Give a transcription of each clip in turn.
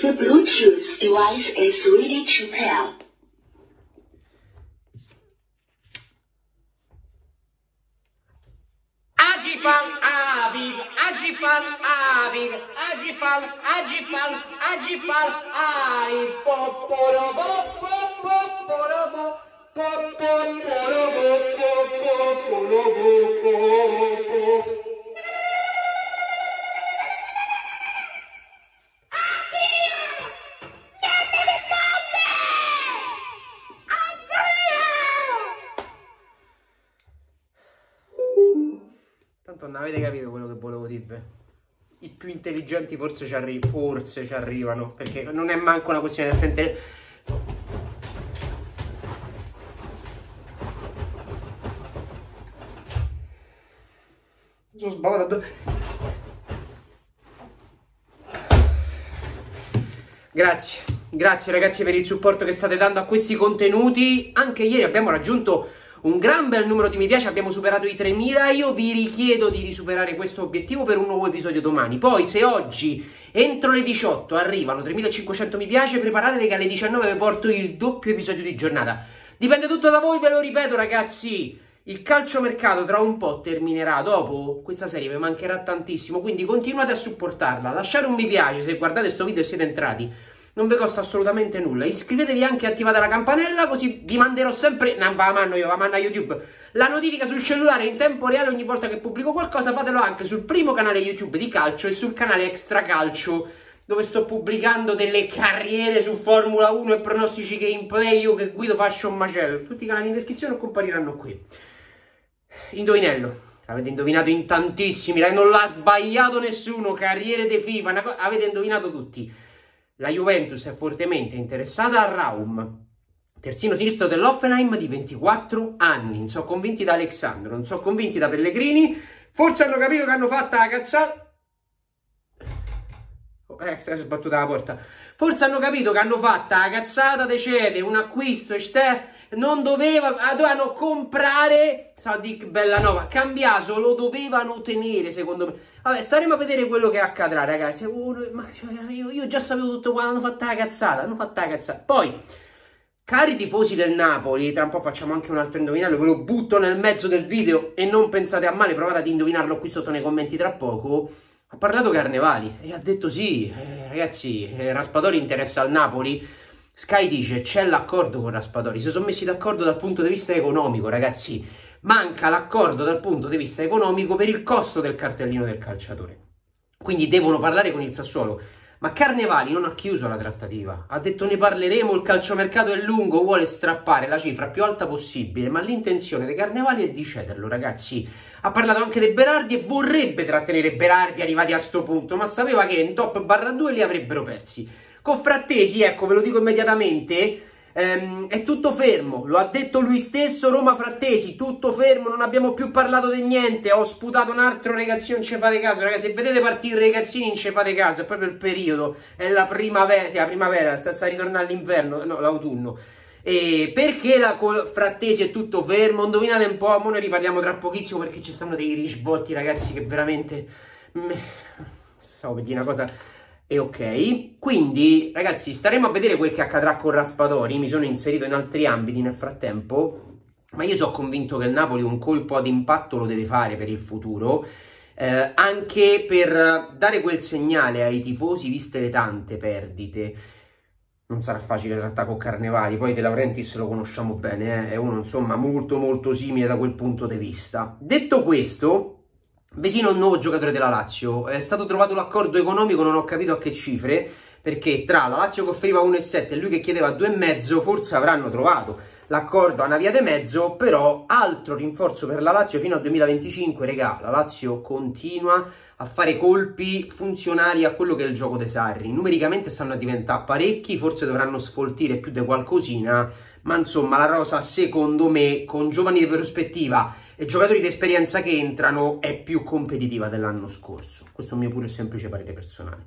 The Bluetooth device is ready to pair. Ajifan Aviv, Ajifan Aviv, Ajifan, Ajifan, Ajifan Aviv, poporobo, poporobo, poporobo, poporobo. Non avete capito quello che volevo dirvi? I più intelligenti forse ci arrivano, perché non è manco una questione di essere sono sbavato. Grazie, grazie ragazzi per il supporto che state dando a questi contenuti. Anche ieri abbiamo raggiunto un gran bel numero di mi piace, abbiamo superato i 3000. Io vi richiedo di superare questo obiettivo per un nuovo episodio domani. Poi se oggi entro le 18 arrivano 3500 mi piace, preparatevi che alle 19 vi porto il doppio episodio di giornata. Dipende tutto da voi, ve lo ripeto ragazzi. Il calciomercato tra un po' terminerà, dopo questa serie vi mancherà tantissimo, quindi continuate a supportarla. Lasciate un mi piace se guardate questo video e siete entrati, non vi costa assolutamente nulla. Iscrivetevi anche e attivate la campanella, così vi manderò sempre, non va a mano io, va a mano a YouTube, la notifica sul cellulare in tempo reale ogni volta che pubblico qualcosa. Fatelo anche sul primo canale YouTube di calcio e sul canale Extra Calcio, dove sto pubblicando delle carriere su Formula 1 e pronostici gameplay, io che guido faccio un macello. Tutti i canali in descrizione compariranno qui. Indovinello, avete indovinato in tantissimi, non l'ha sbagliato nessuno, carriere de FIFA, avete indovinato tutti. La Juventus è fortemente interessata a Raum, terzino sinistro dell'Hoffenheim di 24 anni. Non so convinti da Alexandro, non so convinti da Pellegrini. Forse hanno capito che hanno fatta la cazzata. Si è sbattuta la porta. Forse hanno capito che hanno fatta la cazzata. Decede un acquisto. Non doveva, dovevano comprare Sadik Bellanova. Cambiaso lo dovevano tenere, secondo me. Vabbè, staremo a vedere quello che accadrà, ragazzi. Io già sapevo tutto quando hanno fatto la cazzata. Hanno fatto la cazzata. Poi, cari tifosi del Napoli, tra un po' facciamo anche un altro indovinello. Ve lo butto nel mezzo del video e non pensate a male, provate ad indovinarlo qui sotto nei commenti tra poco. Ha parlato Carnevali e ha detto sì, ragazzi, Raspadori interessa al Napoli. Sky dice c'è l'accordo con Raspadori, si sono messi d'accordo dal punto di vista economico ragazzi, manca l'accordo dal punto di vista economico per il costo del cartellino del calciatore, quindi devono parlare con il Sassuolo, ma Carnevali non ha chiuso la trattativa, ha detto ne parleremo, il calciomercato è lungo, vuole strappare la cifra più alta possibile, ma l'intenzione di Carnevali è di cederlo ragazzi. Ha parlato anche di Berardi e vorrebbe trattenere Berardi arrivati a sto punto, ma sapeva che in top/2 li avrebbero persi. Con Frattesi, ecco, ve lo dico immediatamente, è tutto fermo, lo ha detto lui stesso, Roma Frattesi, tutto fermo, non abbiamo più parlato di niente, ho sputato un altro ragazzino, non ci fate caso, ragazzi, se vedete partire i ragazzini non ci fate caso, è proprio il periodo, è la primavera, sì, la primavera, sta ritornando all'inverno, no, l'autunno. E perché la Frattesi è tutto fermo? Indovinate un po', mo ne riparliamo tra pochissimo perché ci stanno dei risvolti, ragazzi, che veramente... Stavo per dire una cosa... E ok, quindi ragazzi staremo a vedere quel che accadrà con Raspadori, mi sono inserito in altri ambiti nel frattempo, ma io sono convinto che il Napoli un colpo ad impatto lo deve fare per il futuro, anche per dare quel segnale ai tifosi viste le tante perdite. Non sarà facile trattare con Carnevali, poi De Laurentiis lo conosciamo bene, è uno insomma molto molto simile da quel punto di vista. Detto questo... Vesino, un nuovo giocatore della Lazio, è stato trovato l'accordo economico, non ho capito a che cifre, perché tra la Lazio che offriva 1,7 e lui che chiedeva 2,5 forse avranno trovato l'accordo a una via di mezzo, però altro rinforzo per la Lazio fino al 2025, regà, la Lazio continua a fare colpi funzionali a quello che è il gioco dei Sarri, numericamente stanno a diventare parecchi, forse dovranno sfoltire più di qualcosina, ma insomma la rosa secondo me con giovani di prospettiva e giocatori di esperienza che entrano è più competitiva dell'anno scorso. Questo è il mio puro e semplice parere personale.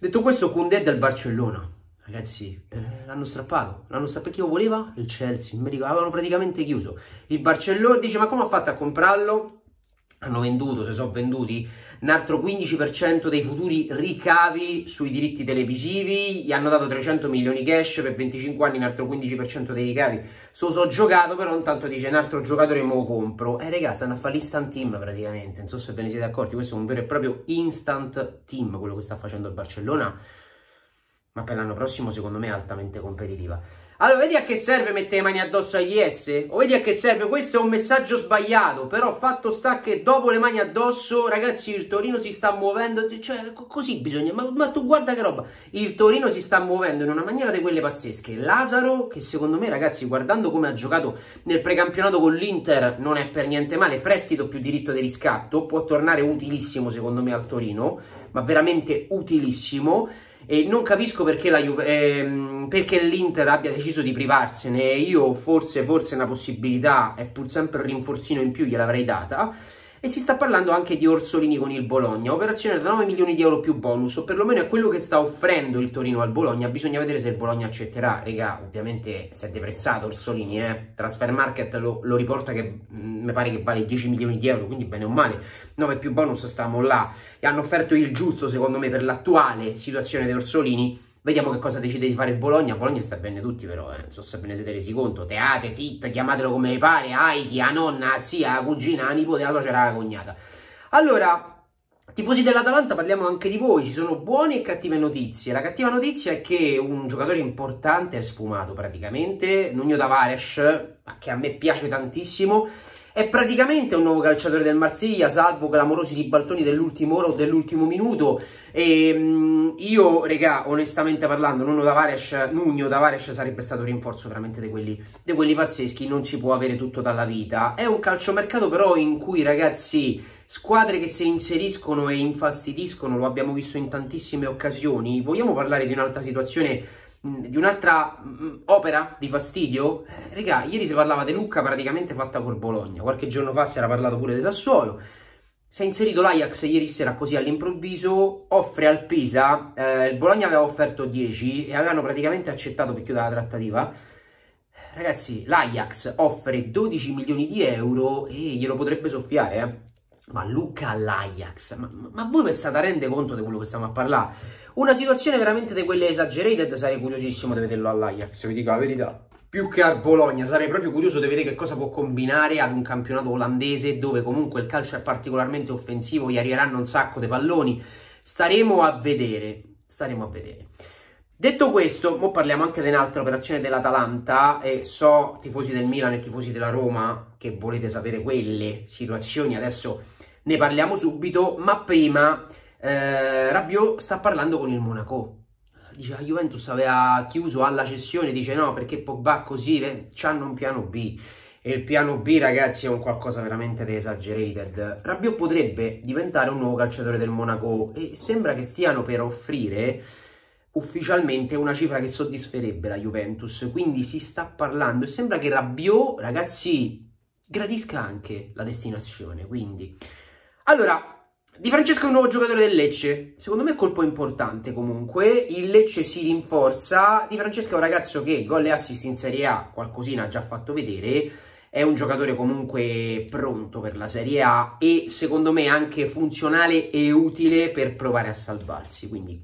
Detto questo, Koundé del Barcellona. Ragazzi, l'hanno strappato. L'hanno strappato chi lo voleva? Il Chelsea. Avevano praticamente chiuso. Il Barcellona dice, ma come ha fatto a comprarlo? Hanno venduto, se sono venduti. un altro 15% dei futuri ricavi sui diritti televisivi, gli hanno dato 300 milioni cash per 25 anni, un altro 15% dei ricavi. So giocato, però intanto dice un altro giocatore me lo compro. Raga, stanno a fare l'instant team praticamente, non so se ve ne siete accorti, questo è un vero e proprio instant team quello che sta facendo il Barcellona, ma per l'anno prossimo secondo me è altamente competitiva. Allora, vedi a che serve mettere le mani addosso agli IS? O vedi a che serve? Questo è un messaggio sbagliato, però fatto sta che dopo le mani addosso, ragazzi, il Torino si sta muovendo, cioè così bisogna, ma tu guarda che roba, il Torino si sta muovendo in una maniera di quelle pazzesche. Lazaro, che secondo me, ragazzi, guardando come ha giocato nel precampionato con l'Inter, non è per niente male, prestito più diritto di riscatto, può tornare utilissimo secondo me al Torino, ma veramente utilissimo. E non capisco perché l'Inter abbia deciso di privarsene. Io forse una possibilità, è pur sempre un rinforzino in più, gliel'avrei data. E si sta parlando anche di Orsolini con il Bologna, operazione da 9 milioni di euro più bonus, o perlomeno è quello che sta offrendo il Torino al Bologna. Bisogna vedere se il Bologna accetterà. Raga, ovviamente si è deprezzato Orsolini, Transfer Market lo riporta che mi pare che vale 10 milioni di euro, quindi bene o male 9 più bonus stiamo là, e hanno offerto il giusto secondo me per l'attuale situazione di Orsolini. Vediamo che cosa decide di fare il Bologna. Bologna sta bene tutti però, non so se ve ne siete resi conto. Teate, Titta, chiamatelo come vi pare, Aiki, a nonna, a zia, a cugina, a nipote, la suocera, la cognata. Allora, tifosi dell'Atalanta, parliamo anche di voi. Ci sono buone e cattive notizie. La cattiva notizia è che un giocatore importante è sfumato praticamente, Nuno Tavares, che a me piace tantissimo. È praticamente un nuovo calciatore del Marsiglia, salvo clamorosi ribaltoni dell'ultimo ora o dell'ultimo minuto. E io, regà, onestamente parlando, Nuno Tavares sarebbe stato un rinforzo veramente di quelli pazzeschi. Non si può avere tutto dalla vita. È un calciomercato però in cui, ragazzi, squadre che si inseriscono e infastidiscono, lo abbiamo visto in tantissime occasioni. Vogliamo parlare di un'altra situazione, di un'altra opera di fastidio? Regà, ieri si parlava di Lucca praticamente fatta col Bologna, qualche giorno fa si era parlato pure di Sassuolo. Si è inserito l'Ajax ieri sera così all'improvviso, offre al Pisa, il Bologna aveva offerto 10 e avevano praticamente accettato per chiudere la trattativa. Ragazzi, l'Ajax offre 12 milioni di euro e glielo potrebbe soffiare, Ma Lucca all'Ajax, ma voi vi state rendendo conto di quello che stiamo a parlare? Una situazione veramente di quelle exaggerated. Sarei curiosissimo di vederlo all'Ajax, vi dico la verità, più che al Bologna. Sarei proprio curioso di vedere che cosa può combinare ad un campionato olandese dove comunque il calcio è particolarmente offensivo, gli arriveranno un sacco di palloni. Staremo a vedere. Detto questo, mo parliamo anche di un'altra operazione dell'Atalanta, e so, tifosi del Milan e tifosi della Roma, che volete sapere quelle situazioni, adesso ne parliamo subito, ma prima Rabiot sta parlando con il Monaco. Dice la Juventus aveva chiuso alla cessione, dice no perché Pogba così, c'hanno un piano B, e il piano B, ragazzi, è un qualcosa veramente di exaggerated. Rabiot potrebbe diventare un nuovo calciatore del Monaco e sembra che stiano per offrire ufficialmente una cifra che soddisferebbe la Juventus, quindi si sta parlando e sembra che Rabiot, ragazzi, gradisca anche la destinazione. Quindi, allora, Di Francesco è un nuovo giocatore del Lecce, secondo me è colpo importante. Comunque il Lecce si rinforza. Di Francesco è un ragazzo che gol e assist in Serie A qualcosina ha già fatto vedere, è un giocatore comunque pronto per la Serie A e secondo me anche funzionale e utile per provare a salvarsi, quindi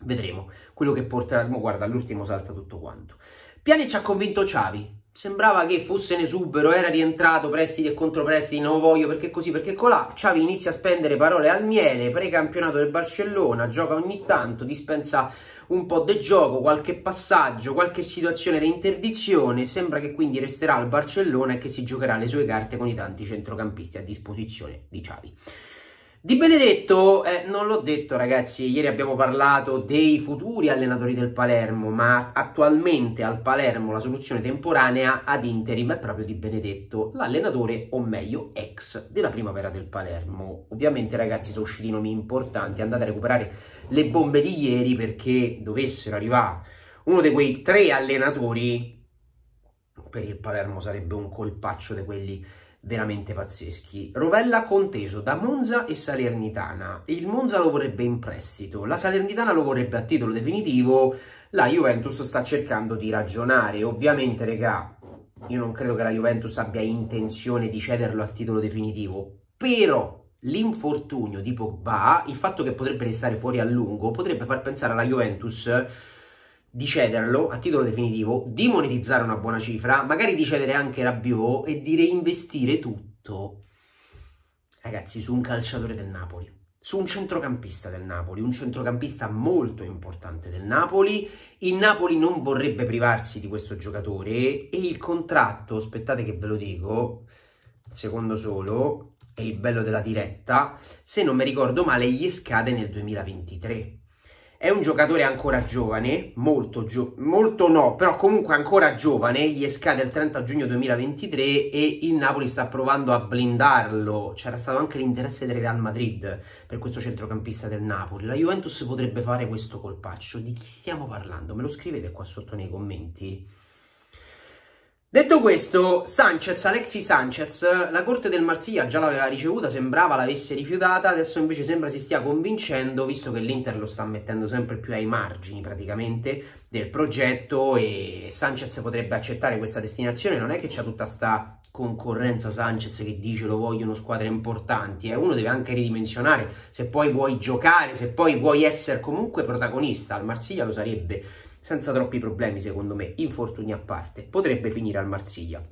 vedremo quello che porterà. Guarda, all'ultimo salta tutto quanto. Pjanic ci ha convinto Xavi, sembrava che fosse in esubero, era rientrato, prestiti e controprestiti, non lo voglio perché così, perché colà. Xavi inizia a spendere parole al miele, precampionato del Barcellona, gioca ogni tanto, dispensa un po' di gioco, qualche passaggio, qualche situazione di interdizione. Sembra che quindi resterà al Barcellona e che si giocherà le sue carte con i tanti centrocampisti a disposizione di Xavi. Di Benedetto, non l'ho detto, ragazzi, ieri abbiamo parlato dei futuri allenatori del Palermo, ma attualmente al Palermo la soluzione temporanea ad interim è proprio Di Benedetto, l'allenatore, o meglio ex, della primavera del Palermo. Ovviamente, ragazzi, sono usciti nomi importanti, andate a recuperare le bombe di ieri, perché dovessero arrivare uno di quei tre allenatori, per il Palermo sarebbe un colpaccio di quelli veramente pazzeschi. Rovella conteso da Monza e Salernitana, il Monza lo vorrebbe in prestito, la Salernitana lo vorrebbe a titolo definitivo, la Juventus sta cercando di ragionare. Ovviamente, regà, io non credo che la Juventus abbia intenzione di cederlo a titolo definitivo, però l'infortunio di Pogba, il fatto che potrebbe restare fuori a lungo, potrebbe far pensare alla Juventus di cederlo a titolo definitivo, di monetizzare una buona cifra, magari di cedere anche Rabiot e di reinvestire tutto, ragazzi, su un calciatore del Napoli, su un centrocampista del Napoli, un centrocampista molto importante del Napoli. Il Napoli non vorrebbe privarsi di questo giocatore e il contratto, aspettate che ve lo dico, secondo solo, è il bello della diretta, se non mi ricordo male gli scade nel 2023. È un giocatore ancora giovane, però comunque ancora giovane, gli scade il 30 giugno 2023 e il Napoli sta provando a blindarlo. C'era stato anche l'interesse del Real Madrid per questo centrocampista del Napoli. La Juventus potrebbe fare questo colpaccio. Di chi stiamo parlando? Me lo scrivete qua sotto nei commenti. Detto questo, Sanchez, Alexis Sanchez, la corte del Marsiglia già l'aveva ricevuta, sembrava l'avesse rifiutata, adesso invece sembra si stia convincendo, visto che l'Inter lo sta mettendo sempre più ai margini praticamente del progetto e Sanchez potrebbe accettare questa destinazione. Non è che c'è tutta sta concorrenza Sanchez che dice lo vogliono squadre importanti, uno deve anche ridimensionare, se poi vuoi giocare, se poi vuoi essere comunque protagonista, al Marsiglia lo sarebbe senza troppi problemi, secondo me, infortuni a parte, potrebbe finire al Marsiglia.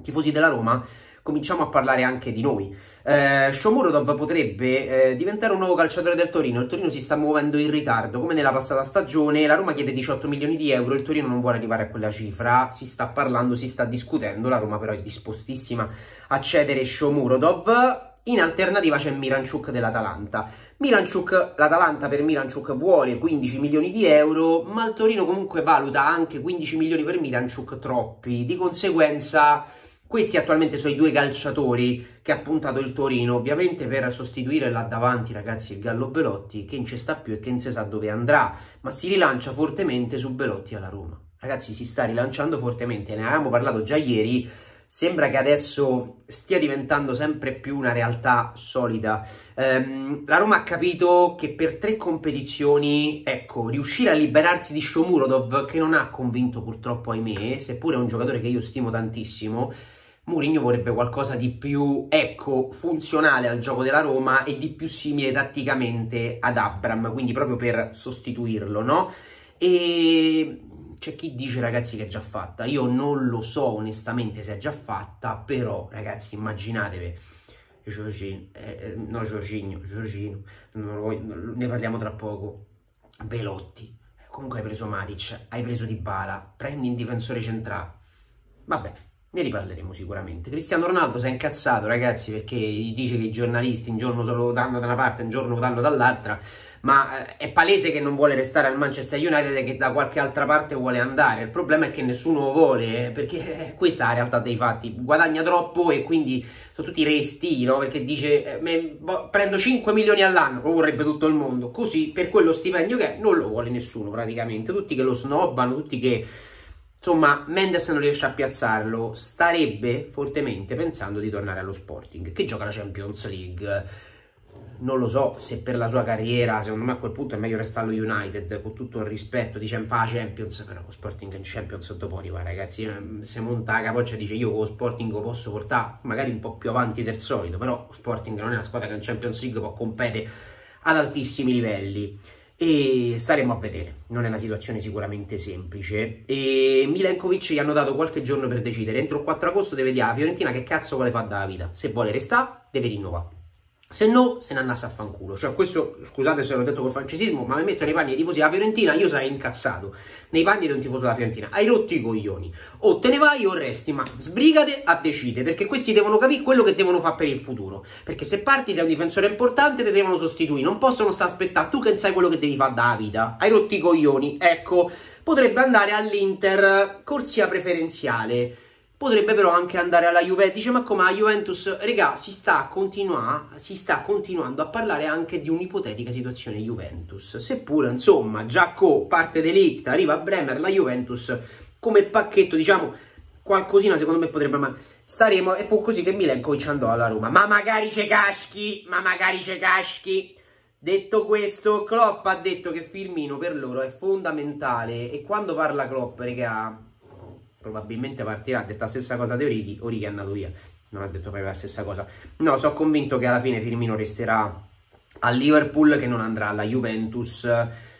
Tifosi della Roma, cominciamo a parlare anche di noi. Shomurodov potrebbe diventare un nuovo calciatore del Torino, il Torino si sta muovendo in ritardo, come nella passata stagione, la Roma chiede 18 milioni di euro, il Torino non vuole arrivare a quella cifra, si sta parlando, si sta discutendo, la Roma però è dispostissima a cedere Shomurodov. In alternativa c'è Miranchuk dell'Atalanta. L'Atalanta per Miranchuk vuole 15 milioni di euro, ma il Torino comunque valuta anche 15 milioni per Miranchuk troppi. Di conseguenza questi attualmente sono i due calciatori che ha puntato il Torino, ovviamente per sostituire là davanti, ragazzi, il Gallo Belotti, che non ci sta più e che non si sa dove andrà, ma si rilancia fortemente su Belotti alla Roma. Ragazzi, si sta rilanciando fortemente, ne avevamo parlato già ieri. Sembra che adesso stia diventando sempre più una realtà solida. La Roma ha capito che per 3 competizioni, ecco, riuscire a liberarsi di Shomurodov, che non ha convinto purtroppo, ahimè, seppure è un giocatore che io stimo tantissimo, Mourinho vorrebbe qualcosa di più, ecco, funzionale al gioco della Roma e di più simile tatticamente ad Abraham, quindi proprio per sostituirlo, no? E c'è chi dice, ragazzi, che è già fatta. Io non lo so onestamente se è già fatta, però, ragazzi, immaginatevi Jorginho, ne parliamo tra poco, Belotti, comunque hai preso Matic, hai preso Dybala, prendi un difensore centrale, vabbè, ne riparleremo sicuramente. Cristiano Ronaldo si è incazzato, ragazzi, perché dice che i giornalisti un giorno lo danno da una parte, un giorno lo danno dall'altra, ma è palese che non vuole restare al Manchester United e che da qualche altra parte vuole andare. Il problema è che nessuno lo vuole, perché questa è la realtà dei fatti. Guadagna troppo e quindi sono tutti resti, no? Perché dice prendo 5 milioni all'anno, lo vorrebbe tutto il mondo, così per quello stipendio che è non lo vuole nessuno praticamente, tutti che lo snobbano, tutti che... Insomma, Mendes non riesce a piazzarlo, starebbe fortemente pensando di tornare allo Sporting, che gioca la Champions League. Non lo so se per la sua carriera, secondo me a quel punto è meglio restare allo United, con tutto il rispetto, dice, fa la Champions, però lo Sporting in Champions dopo arriva, ragazzi, se monta la capoccia dice io lo Sporting lo posso portare magari un po' più avanti del solito, però lo Sporting non è una squadra che in Champions League può competere ad altissimi livelli. E staremo a vedere, non è una situazione sicuramente semplice. E Milenkovic gli hanno dato qualche giorno per decidere, entro il 4 agosto deve dire a Fiorentina che cazzo vuole fare dalla vita, se vuole restare deve rinnovare, se no se ne andasse a fanculo. Cioè questo, scusate se l'ho detto col francesismo, ma mi metto nei panni dei tifosi della Fiorentina, io sarei incazzato nei panni di un tifoso della Fiorentina, hai rotti i coglioni, o te ne vai o resti, ma sbrigate a decidere, perché questi devono capire quello che devono fare per il futuro, perché se parti sei un difensore importante te devono sostituire, non possono stare a aspettare tu che sai quello che devi fare dalla vita, hai rotti i coglioni. Ecco, potrebbe andare all'Inter, corsia preferenziale, potrebbe però anche andare alla Juve. Dice, ma come, la Juventus, regà, si sta continuando a parlare anche di un'ipotetica situazione Juventus, seppure, insomma, Giacco parte dell'Icta, arriva a Bremer, la Juventus come pacchetto, diciamo, qualcosina secondo me potrebbe, ma staremo. E fu così che Milenkovic andò alla Roma, ma magari c'è Cecaschi. Detto questo, Klopp ha detto che Firmino per loro è fondamentale, e quando parla Klopp, regà, probabilmente partirà, ha detto la stessa cosa di Origi, è andato via, non ha detto proprio la stessa cosa. No, sono convinto che alla fine Firmino resterà al Liverpool, che non andrà alla Juventus,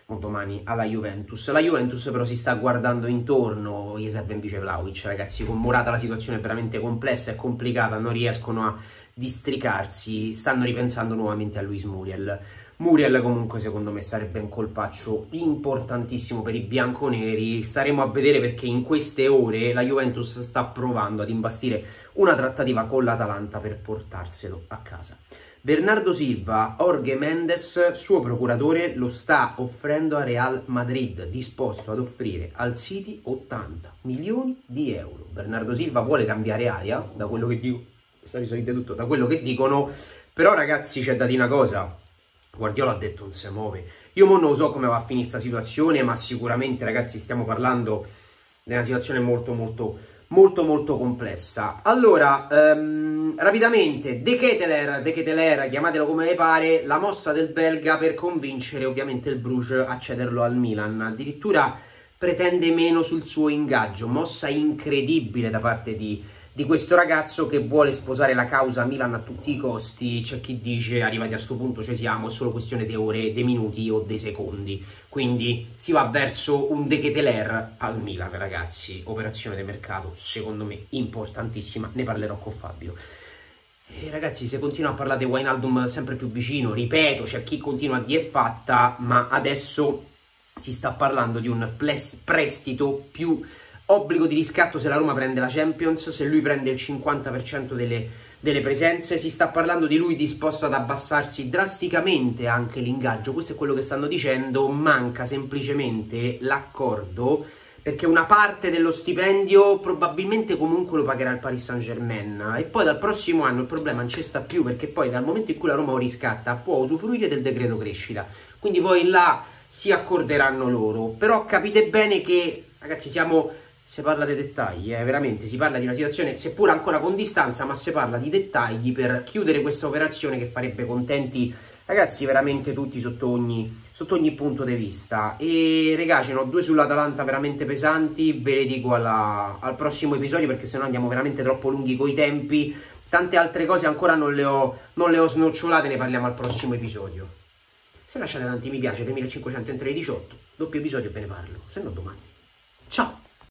o domani alla Juventus. La Juventus però si sta guardando intorno, gli serve invece Vlahovic, ragazzi. Con Morata la situazione è veramente complessa e complicata, non riescono a districarsi, stanno ripensando nuovamente a Luis Muriel. Muriel comunque secondo me sarebbe un colpaccio importantissimo per i bianconeri, staremo a vedere, perché in queste ore la Juventus sta provando ad imbastire una trattativa con l'Atalanta per portarselo a casa. Bernardo Silva, Jorge Mendes, suo procuratore, lo sta offrendo a Real Madrid, disposto ad offrire al City 80 milioni di euro. Bernardo Silva vuole cambiare aria, da quello che dico, tutto, da quello che dicono, però ragazzi c'è da dire una cosa, Guardiola ha detto non si muove. Io non lo so come va a finire questa situazione, ma sicuramente ragazzi stiamo parlando di una situazione molto complessa. Allora, rapidamente, De Ketelaere, chiamatelo come vi pare, la mossa del belga per convincere ovviamente il Bruges a cederlo al Milan, addirittura pretende meno sul suo ingaggio, mossa incredibile da parte di questo ragazzo che vuole sposare la causa Milan a tutti i costi. C'è chi dice arrivati a questo punto ci siamo, è solo questione di ore, di minuti o dei secondi, quindi si va verso un De Ketelaere al Milan. Ragazzi, operazione di mercato secondo me importantissima, ne parlerò con Fabio. E ragazzi, se continua a parlare di Wijnaldum sempre più vicino, ripeto, c'è chi continua a dire è fatta, ma adesso si sta parlando di un prestito più obbligo di riscatto se la Roma prende la Champions, se lui prende il 50% delle presenze. Si sta parlando di lui disposto ad abbassarsi drasticamente anche l'ingaggio, questo è quello che stanno dicendo. Manca semplicemente l'accordo, perché una parte dello stipendio probabilmente comunque lo pagherà il Paris Saint-Germain, e poi dal prossimo anno il problema non ci sta più, perché poi dal momento in cui la Roma lo riscatta può usufruire del decreto crescita, quindi poi là si accorderanno loro. Però capite bene che ragazzi siamo... si parla dei dettagli, veramente, si parla di una situazione seppur ancora con distanza, ma si parla di dettagli per chiudere questa operazione che farebbe contenti ragazzi veramente tutti sotto ogni punto di vista. E ragazzi, ne ho due sull'Atalanta veramente pesanti, ve le dico al prossimo episodio, perché sennò andiamo veramente troppo lunghi coi tempi. Tante altre cose ancora non le ho snocciolate, ne parliamo al prossimo episodio. Se lasciate tanti mi piace, 3500 entro le 18, doppio episodio, ve ne parlo, se no domani. Ciao!